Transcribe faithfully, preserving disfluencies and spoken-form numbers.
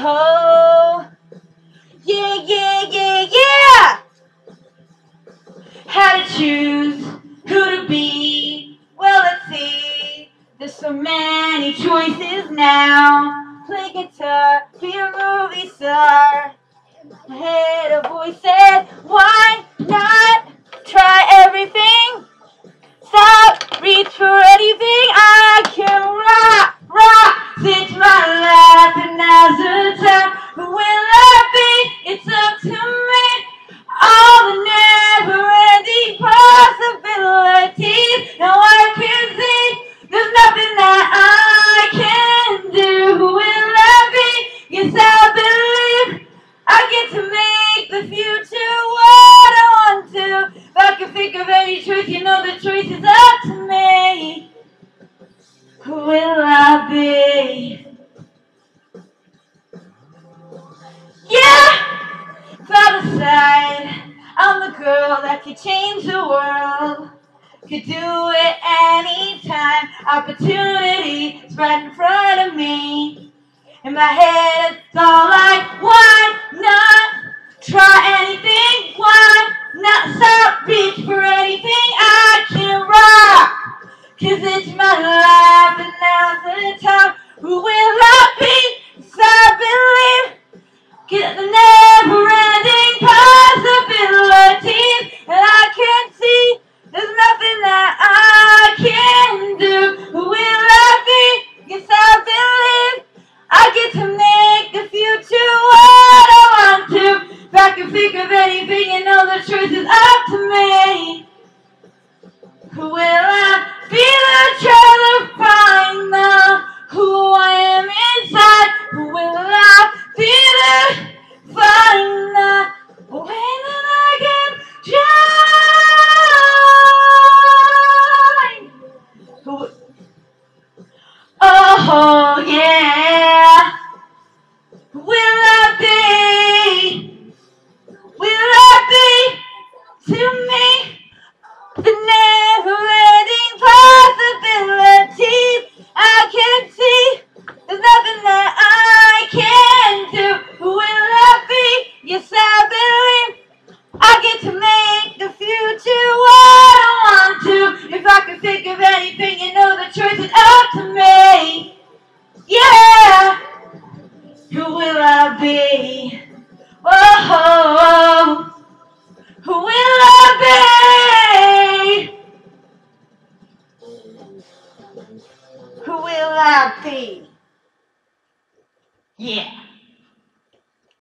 ho. Yeah, yeah, yeah, yeah. How to choose who to be. Well, let's see. There's so many choices now. Play guitar, be a movie star. My head, a voice said, why not try everything? Stop, reach for anything. I can rock, rock, since my life and now's the time. But will I be? It's up to me. All the never-ending possibilities. Now I can see there's nothing that I can do. Will I be? Yes, I believe I get to make the future what I want to. If I can think of any choice, you know the choice is up to me. Who will I be? Yeah! If I decide I'm the girl that could change the world, could do it anytime. Opportunity is right in front of me. In my head, it's all like, why not try anything? Why not stop, reach for anything? I can rock, cause it's my life and now's the time. Who will I be? Cause I believe, get the never-ending possibilities. And I can see there's nothing that I can do. Who will I be? Yes, I believe I get to make the future what I want to. If I can think of anything and all the choice is up to me. Who will I be? The child to find out who I am inside. Who will I be? The find out when I can shine. Who? Oh yeah. Who will I be? Yeah.